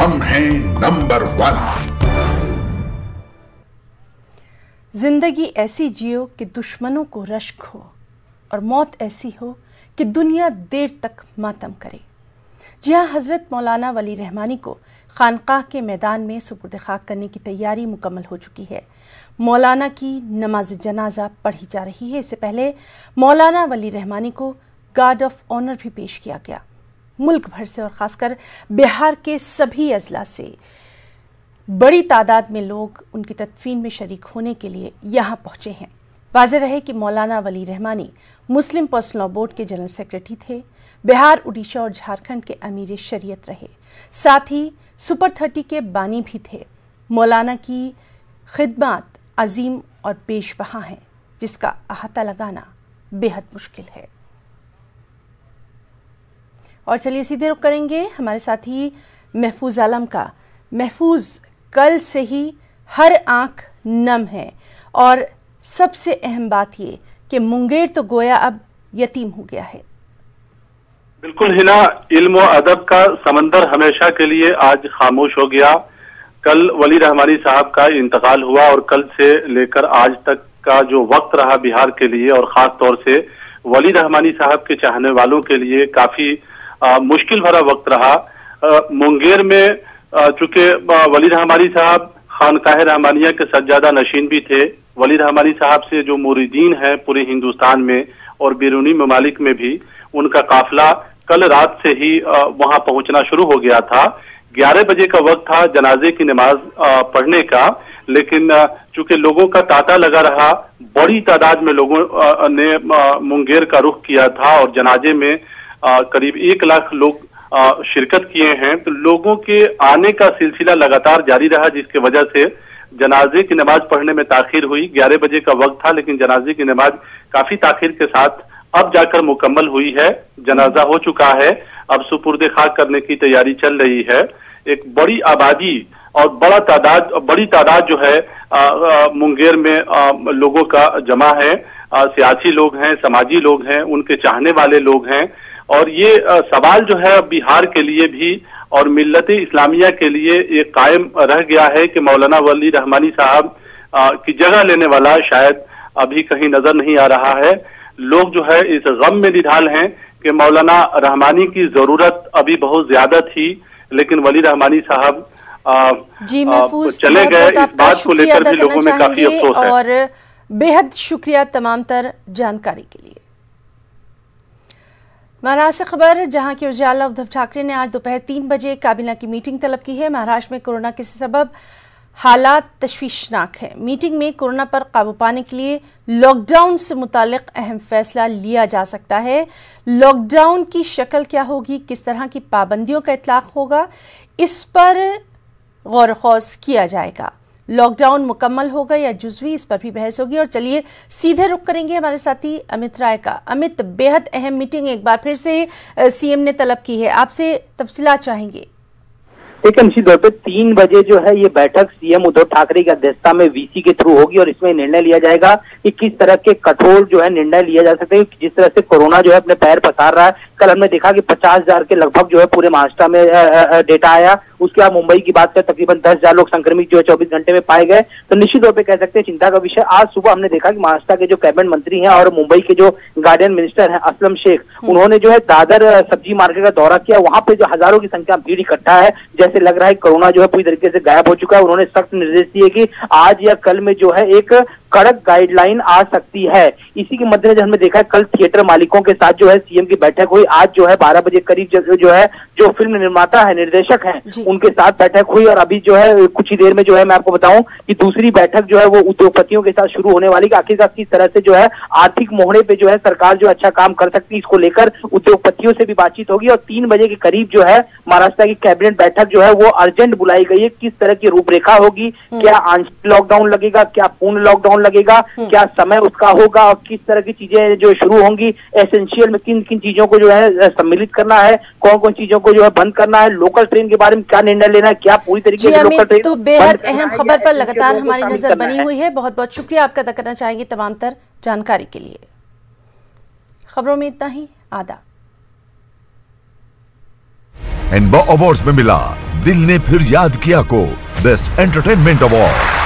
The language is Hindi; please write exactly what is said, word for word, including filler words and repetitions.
हम हैं नंबर वन। जिंदगी ऐसी जियो कि दुश्मनों को रश्क हो और मौत ऐसी हो कि दुनिया देर तक मातम करे। जी हाँ, हज़रत मौलाना वली रहमानी को खानकाह के मैदान में सुपुर्द खाक करने की तैयारी मुकम्मल हो चुकी है। मौलाना की नमाज जनाजा पढ़ी जा रही है। इससे पहले मौलाना वली रहमानी को गार्ड ऑफ ऑनर भी पेश किया गया। मुल्क भर से और ख़ासकर बिहार के सभी अजला से बड़ी तादाद में लोग उनकी तदफीन में शरीक होने के लिए यहाँ पहुँचे हैं। वाज़ह रहे कि Maulana Wali Rahmani Muslim personal law board के जनरल सेक्रेटरी थे, बिहार, उड़ीसा और झारखंड के अमीर-ए-शरीयत रहे, साथ ही सुपर थर्टी के बानी भी थे। मौलाना की खिदमत अजीम और बेशबहा हैं, जिसका अहाता लगाना बेहद मुश्किल है। और चलिए सीधे रुख करेंगे हमारे साथी महफूज आलम का। महफूज, कल से ही हर आंख नम है और सबसे अहम बात ये कि मुंगेर तो गोया अब यतीम हो गया है। बिल्कुल हिना, इल्म और अदब का समंदर हमेशा के लिए आज खामोश हो गया। कल वली रहमानी साहब का इंतकाल हुआ और कल से लेकर आज तक का जो वक्त रहा बिहार के लिए और ख़ास तौर से वली रहमानी साहब के चाहने वालों के लिए काफ़ी मुश्किल भरा वक्त रहा। आ, मुंगेर में चूँकि वली रहमानी साहब खानकाहे रहमानिया के सज्जादा नशीन भी थे। वली रहमानी साहब से जो मुरीदीन हैं पूरे हिंदुस्तान में और बैरूनी ममालिक में भी, उनका काफिला कल रात से ही वहां पहुंचना शुरू हो गया था। ग्यारह बजे का वक्त था जनाजे की नमाज पढ़ने का, लेकिन चूंकि लोगों का तांता लगा रहा, बड़ी तादाद में लोगों ने मुंगेर का रुख किया था और जनाजे में करीब एक लाख लोग शिरकत किए हैं। तो लोगों के आने का सिलसिला लगातार जारी रहा, जिसके वजह से जनाजे की नमाज पढ़ने में ताखिर हुई। ग्यारह बजे का वक्त था, लेकिन जनाजे की नमाज काफी ताखिर के साथ अब जाकर मुकम्मल हुई है। जनाजा हो चुका है, अब सुपुर्द खाक करने की तैयारी चल रही है। एक बड़ी आबादी और बड़ा तादाद बड़ी तादाद जो है आ, आ, मुंगेर में आ, लोगों का जमा है। आ, सियासी लोग हैं, समाजी लोग हैं, उनके चाहने वाले लोग हैं। और ये आ, सवाल जो है बिहार के लिए भी और मिल्लत-ए-इस्लामिया के लिए ये कायम रह गया है कि मौलाना वली रहमानी साहब की जगह लेने वाला शायद अभी कहीं नजर नहीं आ रहा है। लोग जो है इस गम में निढाल हैं कि मौलाना रहमानी की जरूरत अभी बहुत ज्यादा थी, लेकिन वली रहमानी साहब चले गए। इस बात को लेकर भी लोगों में काफी अफसोस है। और बेहद शुक्रिया तमाम तर जानकारी के लिए। महाराष्ट्र से खबर, जहां के वज़ीर आला उद्धव ठाकरे ने आज दोपहर तीन बजे काबिना की मीटिंग तलब की है। महाराष्ट्र में कोरोना के सबब हालात तश्वीशनाक हैं। मीटिंग में कोरोना पर काबू पाने के लिए लॉकडाउन से मुतालिक अहम फैसला लिया जा सकता है। लॉकडाउन की शक्ल क्या होगी, किस तरह की पाबंदियों का इतलाक़ होगा, इस पर गौर ख़ौस किया जाएगा। लॉकडाउन मुकम्मल होगा या जुज़वी, इस पर भी बहस होगी। और चलिए सीधे रुख करेंगे हमारे साथी अमित राय का। अमित, बेहद अहम मीटिंग एक बार फिर से सीएम ने तलब की है, आपसे तफसीलात चाहेंगे। लेकिन इसी दौर पर तीन बजे जो है ये बैठक सीएम उद्धव ठाकरे की अध्यक्षता में वीसी के थ्रू होगी और इसमें निर्णय लिया जाएगा कि किस तरह के कठोर जो है निर्णय लिया जा सकते हैं। जिस तरह से कोरोना जो है अपने पैर पसार रहा है, कल हमने देखा कि पचास हजार के लगभग जो है पूरे महाराष्ट्र में डेटा आया। उसके बाद मुंबई की बात करें, तकरीबन दस हजार लोग संक्रमित जो है चौबीस घंटे में पाए गए। तो निश्चित तौर पर कह सकते हैं चिंता का विषय। आज सुबह हमने देखा कि महाराष्ट्र के जो कैबिनेट मंत्री हैं और मुंबई के जो गार्डियन मिनिस्टर हैं असलम शेख, उन्होंने जो है दादर सब्जी मार्केट का दौरा किया। वहां पे जो हजारों की संख्या भीड़ इकट्ठा है, जैसे लग रहा है कोरोना जो है पूरी तरीके से गायब हो चुका है। उन्होंने सख्त निर्देश दिए कि आज या कल में जो है एक कड़क गाइडलाइन आ सकती है। इसी के मद्देनजर हमने देखा है कल थिएटर मालिकों के साथ जो है सीएम की बैठक हुई। आज जो है बारह बजे करीब जो है जो फिल्म निर्माता है, निर्देशक हैं, उनके साथ बैठक हुई। और अभी जो है कुछ ही देर में जो है मैं आपको बताऊं कि दूसरी बैठक जो है वो उद्योगपतियों के साथ शुरू होने वाली, आखिरकार किस तरह से जो है आर्थिक मोहरे पे जो है सरकार जो अच्छा काम कर सकती है, इसको लेकर उद्योगपतियों से भी बातचीत होगी। और तीन बजे के करीब जो है महाराष्ट्र की कैबिनेट बैठक जो है वो अर्जेंट बुलाई गई है। किस तरह की रूपरेखा होगी, क्या आंशिक लॉकडाउन लगेगा, क्या पूर्ण लॉकडाउन लगेगा, क्या समय उसका होगा और किस तरह की चीजें जो शुरू होंगी, एसेंशियल में किन किन चीजों को जो है सम्मिलित करना है, कौन कौन चीजों को जो है बंद करना है, लोकल ट्रेन के बारे में क्या निर्णय लेना है, क्या पूरी तरीके से लोकल ट्रेन। तो बेहद अहम खबर पर लगातार हमारी नजर बनी हुई है। बहुत बहुत शुक्रिया आपका अदा करना चाहेंगे तमाम तर जानकारी के लिए। खबरों में इतना ही, आदा। एंड अवार्ड्स में मिला। दिल ने फिर याद किया को बेस्ट एंटरटेनमेंट अवार्ड।